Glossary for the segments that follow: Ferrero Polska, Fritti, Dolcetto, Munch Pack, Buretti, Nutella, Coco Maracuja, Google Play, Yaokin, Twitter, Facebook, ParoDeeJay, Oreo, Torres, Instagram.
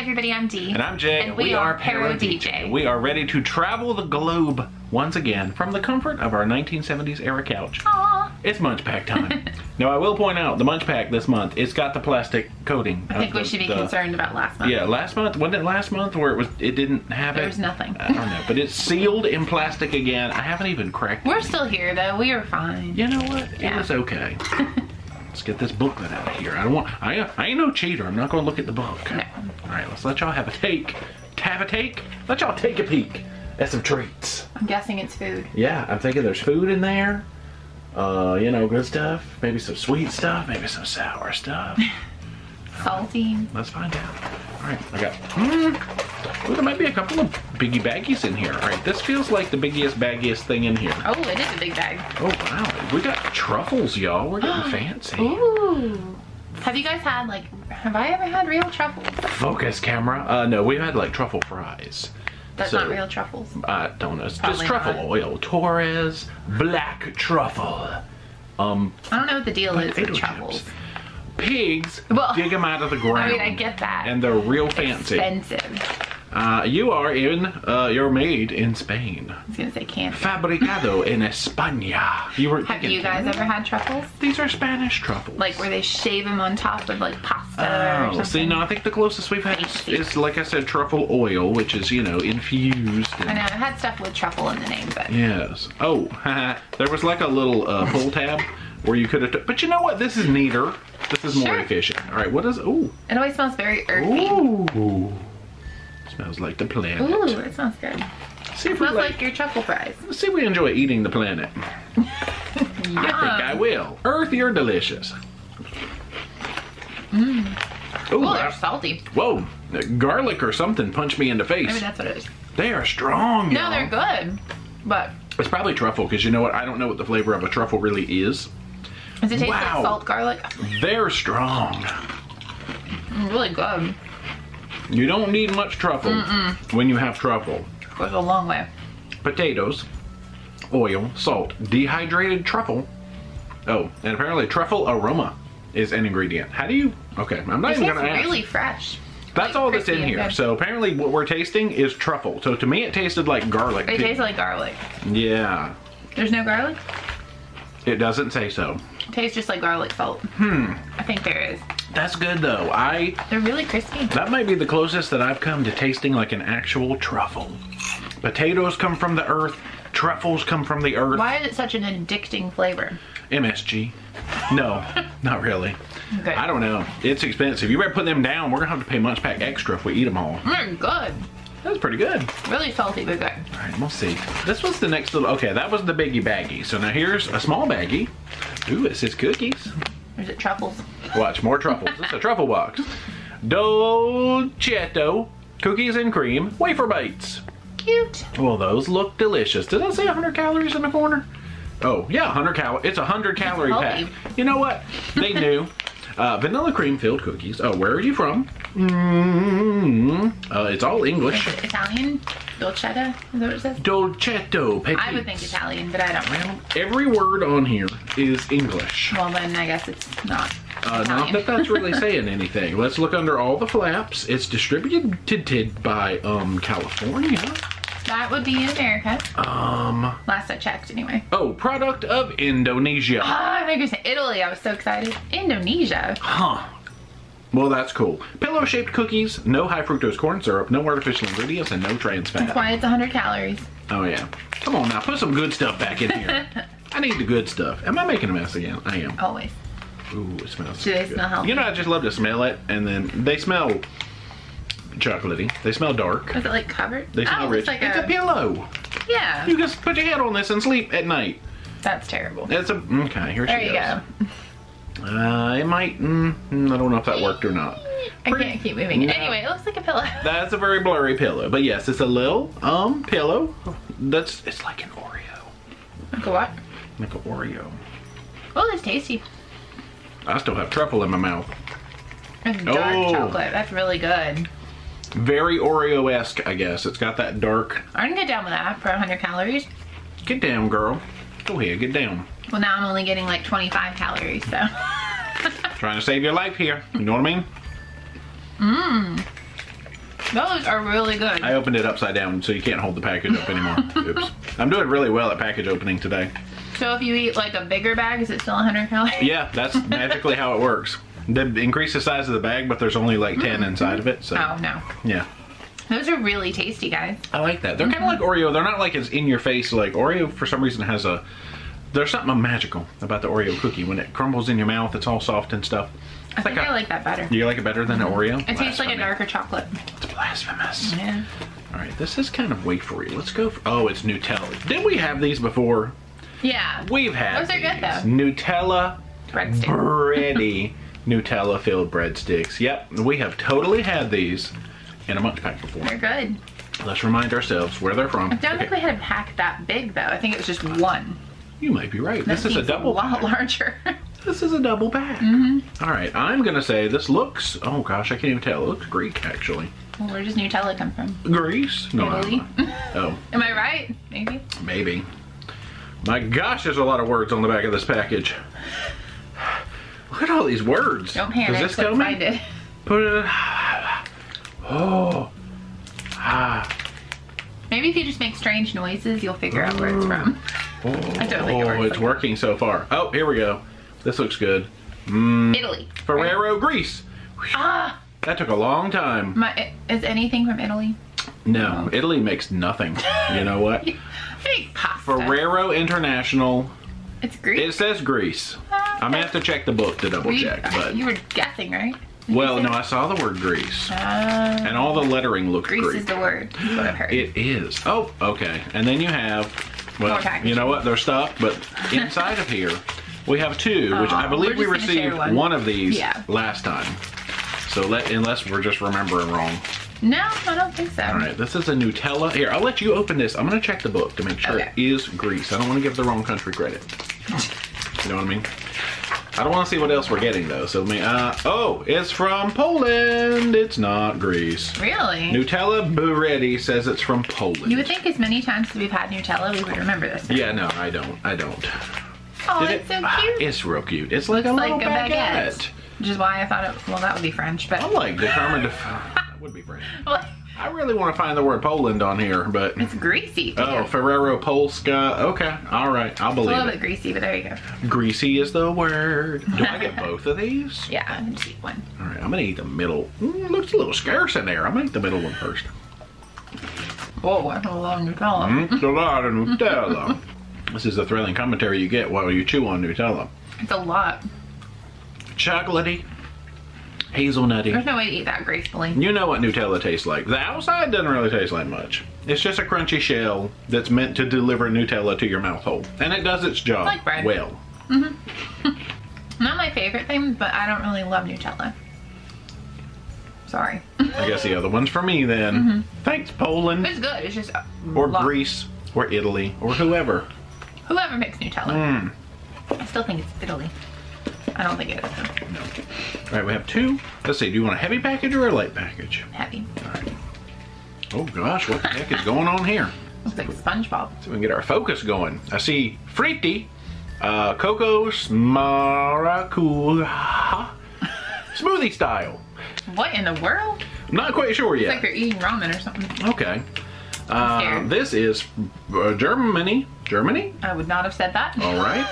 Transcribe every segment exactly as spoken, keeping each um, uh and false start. everybody, I'm Dee. And I'm Jay. And, and we, we are Paro D J. We are ready to travel the globe once again from the comfort of our nineteen seventies era couch. Aww. It's Munch Pack time. Now I will point out, the Munch Pack this month, it's got the plastic coating. I think the, we should be the, concerned about last month. Yeah, last month, wasn't it last month where it was? It didn't have there it? There was nothing. I don't know, but it's sealed in plastic again. I haven't even cracked We're it. We're still here though, we are fine. You know what? Yeah. It was okay. Let's get this booklet out of here. I don't want, I, I ain't no cheater. I'm not gonna look at the book. No. All right, let's let y'all have a take. Have a take? Let y'all take a peek at some treats. I'm guessing it's food. Yeah, I'm thinking there's food in there. Uh, you know, good stuff. Maybe some sweet stuff. Maybe some sour stuff. Salty. Right, let's find out. All right, I got, hmm, well, there might be a couple of biggie baggies in here. All right, this feels like the biggiest, baggiest thing in here. Oh, it is a big bag. Oh, wow. We got truffles, y'all. We're getting fancy. Ooh. Have you guys had, like, have I ever had real truffles? Focus, camera. Uh, no, we've had, like, truffle fries. That's so, not real truffles. I don't know. It's Probably just truffle not. oil. Torres black truffle. Um, I don't know what the deal is with truffles. Chips. Pigs, well, dig them out of the ground. I mean, I get that. And they're real fancy. Expensive. Uh, you are in, uh, you're made in Spain. I was going to say candy. Fabricado en España. You were Have you guys ever had truffles? These are Spanish truffles. Like where they shave them on top of like pasta oh, or something? See, no, I think the closest we've had is, is, like I said, truffle oil, which is, you know, infused. I know, I've had stuff with truffle in the name, but. Yes. Oh, there was like a little uh, pull tab where you could have, but you know what? This is neater. This is more sure. efficient. All right, what is, ooh. It always smells very earthy. Ooh. Smells like the planet. Ooh, that sounds good. See if it smells we like, like your truffle fries. Let's see if we enjoy eating the planet. Yum. I think I will. Earthy or delicious? Mm. Ooh, oh, they're salty. Whoa, garlic or something punched me in the face. Maybe that's what it is. They are strong. No, they're good, but. It's probably truffle, because you know what? I don't know what the flavor of a truffle really is. Does it taste wow. like salt, garlic? They're strong. Really good. You don't need much truffle Mm-mm. when you have truffle. Goes a long way. Potatoes, oil, salt, dehydrated truffle. Oh, and apparently truffle aroma is an ingredient. How do you? Okay, I'm not it even gonna ask. It's really fresh. That's like all that's in here. Good. So apparently, what we're tasting is truffle. So to me, it tasted like garlic. It tastes like garlic. Yeah. There's no garlic? It doesn't say so. It tastes just like garlic salt. Hmm. I think there is. That's good though. I They're really crispy. That might be the closest that I've come to tasting like an actual truffle. Potatoes come from the earth. Truffles come from the earth. Why is it such an addicting flavor? M S G. No, not really. Okay. I don't know. It's expensive. You better put them down. We're gonna have to pay Munch Pack extra if we eat them all. They're good. That was pretty good. Really salty, but good. All right, we'll see. This was the next little, okay, that was the biggie baggie. So now here's a small baggie. Ooh, it says cookies. Or is it truffles? Watch, more truffles. It's a truffle box. Dolcetto, cookies and cream, wafer bites. Cute. Well, those look delicious. Did I say one hundred calories in the corner? Oh, yeah, one hundred calories. It's a one hundred calorie pack. You know what? They knew. Uh, vanilla cream filled cookies. Oh, where are you from? Mm-hmm. Uh, it's all English. Is it Italian? Dolcetto? Is that what it says? Dolcetto. Peppis. I would think Italian, but I don't know. Every word on here is English. Well, then I guess it's not. Uh, not that that's really saying anything. Let's look under all the flaps. It's distributed by um, California. That would be America. Um. Last I checked, anyway. Oh, product of Indonesia. Oh, I think it's Italy. I was so excited. Indonesia. Huh. Well, that's cool. Pillow-shaped cookies, no high fructose corn syrup, no artificial ingredients, and no trans fat. That's why it's one hundred calories. Oh, yeah. Come on now, put some good stuff back in here. I need the good stuff. Am I making a mess again? I am. Always. Ooh, it smells Do so they good. smell healthy? You know, I just love to smell it, and then they smell chocolatey. They smell dark. Is it like covered? They smell oh, rich. It's, like it's a... a pillow. Yeah. You just put your head on this and sleep at night. That's terrible. It's a... Okay, here there she goes. There you go. Uh, it might, mm, I don't know if that worked or not. Pretty, I can't keep moving. No, anyway, it looks like a pillow. That's a very blurry pillow. But yes, it's a little, um, pillow. That's, it's like an Oreo. Like a what? Like an Oreo. Oh, that's tasty. I still have truffle in my mouth. It's dark oh. chocolate. That's really good. Very Oreo-esque, I guess. It's got that dark. I can get down with that for one hundred calories. Get down, girl. Go ahead, get down. Well, now I'm only getting like twenty-five calories, so. Trying to save your life here. You know what I mean? Mmm. Those are really good. I opened it upside down, so you can't hold the package up anymore. Oops. I'm doing really well at package opening today. So if you eat like a bigger bag, is it still one hundred calories? Yeah, that's magically how it works. They increase the size of the bag, but there's only like ten mm-hmm. inside of it. So. Oh, no. Yeah. Those are really tasty, guys. I like that. They're mm-hmm. kind of like Oreo. They're not like as in your face. Like Oreo, for some reason, has a... There's something magical about the Oreo cookie. When it crumbles in your mouth, it's all soft and stuff. It's I think like a, I like that better. You like it better than mm-hmm. the Oreo? It blasphemy. Tastes like a darker chocolate. It's blasphemous. Yeah. All right, this is kind of wafery. Let's go for... Oh, it's Nutella. Didn't we have these before? Yeah. We've had Those are good, these. Though. Nutella. Breadsticks. Bready Nutella-filled breadsticks. Yep, we have totally had these in a Munch Pack before. They're good. Let's remind ourselves where they're from. I don't okay. think we had a pack that big, though. I think it was just one. You might be right. That this is a double a lot pack. larger. This is a double pack. Mm-hmm. All right, I'm going to say this looks... Oh, gosh, I can't even tell. It looks Greek, actually. Well, where does Nutella come from? Greece? No, Italy? I don't know. Oh. Am I right? Maybe? Maybe. My gosh, there's a lot of words on the back of this package. Look at all these words. Don't panic. Does this tell me? Put it... Oh. Ah. Maybe if you just make strange noises, you'll figure out where it's from. Oh, I don't think it works. Oh, it's working so far. Oh, here we go. This looks good. Mm. Italy. Ferrero, right? Greece. Ah. That took a long time. My, is anything from Italy? No. Oh. Italy makes nothing. You know what? It makes pasta. Ferrero International. It's Greece? It says Greece. Uh, I'm going to have to check the book to double Greece. check. But you were guessing, right? Well, no, I saw the word Greece, uh, and all the lettering looked Greece Greek. Greece is the word. That's what I've heard. It is. Oh, okay. And then you have, well, you know what? They're stuffed, but inside of here, we have two, which I believe we received one. one of these yeah. last time. So let, unless we're just remembering wrong. No, I don't think so. All right, this is a Nutella. Here, I'll let you open this. I'm going to check the book to make sure okay. it is Greece. I don't want to give the wrong country credit. You know what I mean? I don't want to see what else we're getting, though, so let me, uh, oh, it's from Poland. It's not Greece. Really? Nutella Buretti says it's from Poland. You would think as many times as we've had Nutella, we would remember this. Time. Yeah, no, I don't. I don't. Oh, Did it's it? so cute. Ah, it's real cute. It's like it's a like little a baguette. baguette. Which is why I thought it, well, that would be French, but. I'm like determined to, that would be French. Well, I really want to find the word Poland on here, but. It's greasy. Oh, yeah. Ferrero Polska. Okay. All right. I'll believe it. It's a little it. bit greasy, but there you go. Greasy is the word. Do I get both of these? Yeah, I can just eat one. All right. I'm going to eat the middle. Mm, looks a little scarce in there. I'm going to eat the middle one first. Whoa, that's a lot of Nutella. It's a lot of Nutella. This is the thrilling commentary you get while you chew on Nutella. It's a lot. Chocolatey. Hazelnutty. There's no way to eat that gracefully. You know what Nutella tastes like. The outside doesn't really taste like much. It's just a crunchy shell that's meant to deliver Nutella to your mouth hole. And it does its job like bread. well. Mm-hmm. Not my favorite thing, but I don't really love Nutella. Sorry. I guess the other one's for me then. Mm-hmm. Thanks, Poland. It's good. It's just... Or long. Greece. Or Italy. Or whoever. Whoever makes Nutella. Mm. I still think it's Italy. I don't think it is. No. All right, we have two. Let's see, do you want a heavy package or a light package? Heavy. All right. Oh gosh, what the heck is going on here? Looks like SpongeBob. So we can get our focus going. I see Fritti, uh, Coco Maracuja, smoothie style. What in the world? I'm not quite sure yet. It's like they're eating ramen or something. Okay. Uh, this is uh, Germany. Germany? I would not have said that. All right.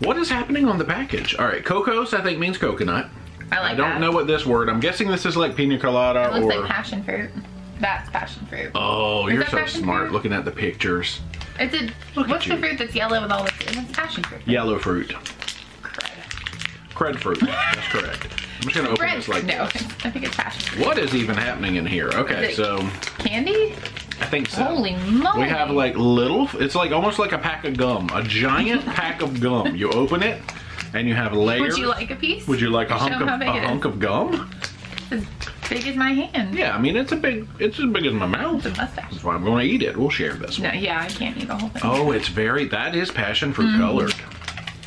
What is happening on the package? All right, Cocos I think means coconut. I like I don't that. know what this word. I'm guessing this is like pina colada it looks or like passion fruit. That's passion fruit. Oh, is you're so smart fruit? looking at the pictures. It's a Look what's the you. fruit that's yellow with all this? It's passion fruit. Yellow fruit. Cred. Cred fruit. That's correct. I'm just gonna open Cred. this like no, this. I think it's passion fruit. What is even happening in here? Okay, so candy. I think so. Holy moly. We have like little, it's like almost like a pack of gum. A giant pack of gum. You open it and you have layers. Would you like a piece? Would you like a hunk of, a hunk of gum? It's as big as my hand. Yeah, I mean it's a big, it's as big as my mouth. It's a mustache. That's why I'm going to eat it. We'll share this one. No, yeah, I can't eat the whole thing. Oh, it's very, that is passion fruit mm. colored.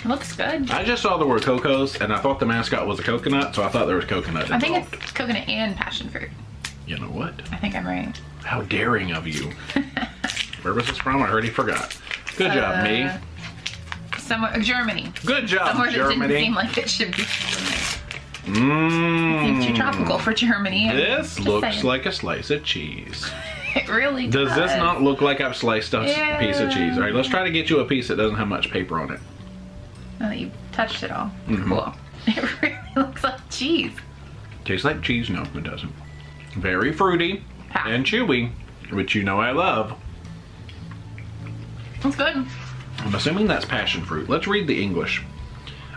It looks good. I just saw the word Cocos and I thought the mascot was a coconut, so I thought there was coconut involved. I think it's coconut and passion fruit. You know what? I think I'm right. How daring of you. Where was this from? I already forgot. Good uh, job, me. Somewhere, Germany. Good job, Somewhere Germany. Somewhere that didn't seem like it should be. Mmm. Seems too tropical for Germany. This looks saying. like a slice of cheese. It really does. Does this not look like I've sliced a yeah. piece of cheese? All right, let's try to get you a piece that doesn't have much paper on it. Now that you touched it all. Mm-hmm. Cool. It really looks like cheese. Tastes like cheese? No, it doesn't. Very fruity ha. and chewy, which you know I love. That's good. I'm assuming that's passion fruit. Let's read the English.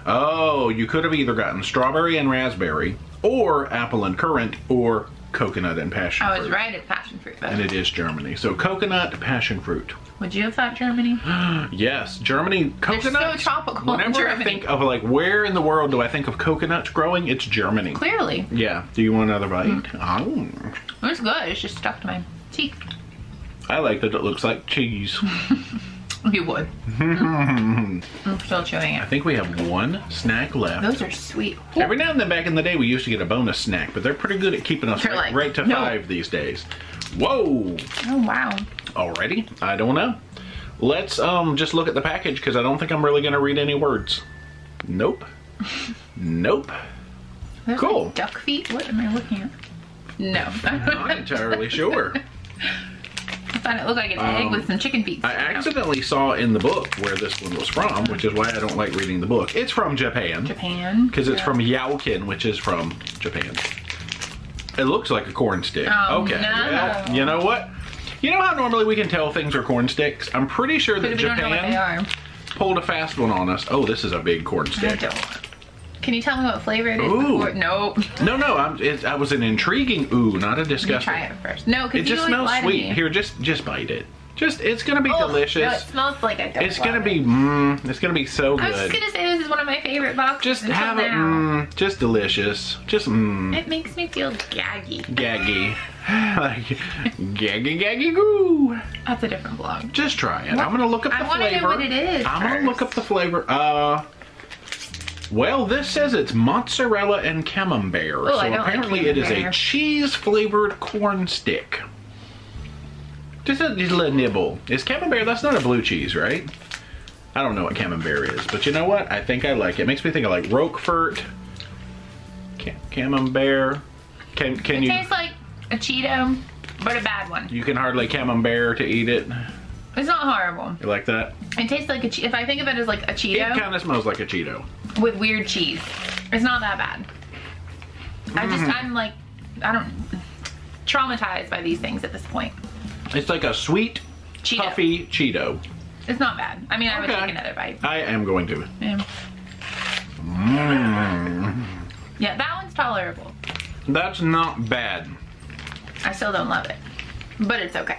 Oh, you could have either gotten strawberry and raspberry, or apple and currant, or coconut and passion fruit. I was fruit. right, it's passion fruit. But... And it is Germany. So coconut, passion fruit. Would you have thought Germany? Yes, Germany. Coconut. So tropical. Whenever Germany. I think of like where in the world do I think of coconuts growing, it's Germany. Clearly. Yeah. Do you want another bite? Mm. Oh. It's good. It's just stuck to my teeth. I like that it looks like cheese. You would. I'm still chewing it. I think we have one snack left. Those are sweet. Ooh. Every now and then back in the day, we used to get a bonus snack, but they're pretty good at keeping us right, like, right to no. five these days. Whoa. Oh, wow. Already? I don't know. Let's um just look at the package because I don't think I'm really going to read any words. Nope. Nope. Those cool. Like duck feet? What am I looking at? No. I'm not entirely sure. I thought it looked like an um, egg with some chicken feet. I accidentally saw in the book where this one was from, which is why I don't like reading the book. It's from Japan. Japan. Because it's yeah. from Yaokin, which is from Japan. It looks like a corn stick. Oh, okay. No. Well, you know what? You know how normally we can tell things are corn sticks? I'm pretty sure that Japan pulled a fast one on us. Oh, this is a big corn stick. I don't. Can you tell me what flavor it is? Ooh. Before? Nope. No, no. I'm, it, I was an intriguing ooh, not a disgusting. Try it first. No, because it just smells sweet. Here, just just bite it. Just it's gonna be oh, delicious. No, it smells like a. It's gonna be. Mm, it's gonna be so good. I was just gonna say this is one of my favorite boxes. Just have it. Mm, just delicious. Just. Mm. It makes me feel gaggy. Gaggy. Like gaggy gaggy goo. That's a different vlog. Just try it. What? I'm gonna look up the I flavor. I want to know what it is. I'm first. gonna look up the flavor. Uh. Well, this says it's mozzarella and camembert. Ooh, so apparently like camembert. It is a cheese-flavored corn stick. Just a, just a little nibble. Is camembert, that's not a blue cheese, right? I don't know what camembert is, but you know what? I think I like it. It makes me think of like Roquefort, Cam camembert. Can, can it you, tastes like a Cheeto, but a bad one. You can hardly camembert to eat it. It's not horrible. You like that? It tastes like a Cheeto. If I think of it as like a Cheeto. It kind of smells like a Cheeto. With weird cheese. It's not that bad. Mm. I just, I'm like, I don't, traumatized by these things at this point. It's like a sweet, Cheeto. puffy Cheeto. It's not bad. I mean, I okay. would take another bite. I am going to. Yeah. Mm. Yeah, that one's tolerable. That's not bad. I still don't love it. But it's okay.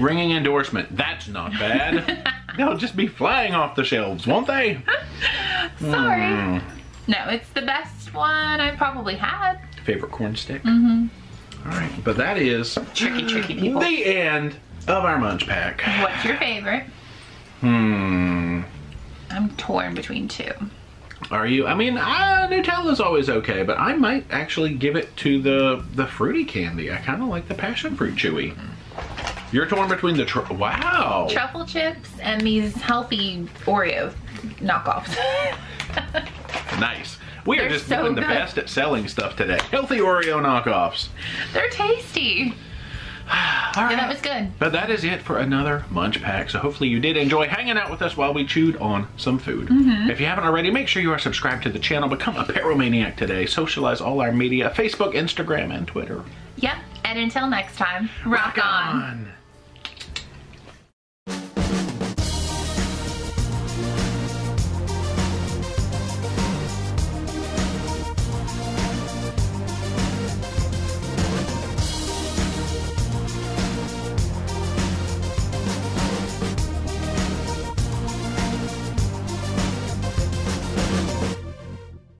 Ringing endorsement. That's not bad. They'll just be flying off the shelves, won't they? Sorry. Mm. No, it's the best one I probably had. Favorite corn stick? Mm-hmm. All right. But that is... Tricky, tricky people. The end of our Munch Pack. What's your favorite? Hmm. I'm torn between two. Are you? I mean, uh, Nutella's always okay, but I might actually give it to the the fruity candy. I kind of like the passion fruit chewy. You're torn between the tr wow truffle chips and these healthy Oreo knockoffs. Nice. We They're are just so doing good. the best at selling stuff today. Healthy Oreo knockoffs. They're tasty. All right. Yeah, that was good. But that is it for another Munch Pack. So hopefully you did enjoy hanging out with us while we chewed on some food. Mm-hmm. If you haven't already, make sure you are subscribed to the channel. Become a Paromaniac today. Socialize all our media, Facebook, Instagram, and Twitter. Yep. And until next time, rock, rock on. on.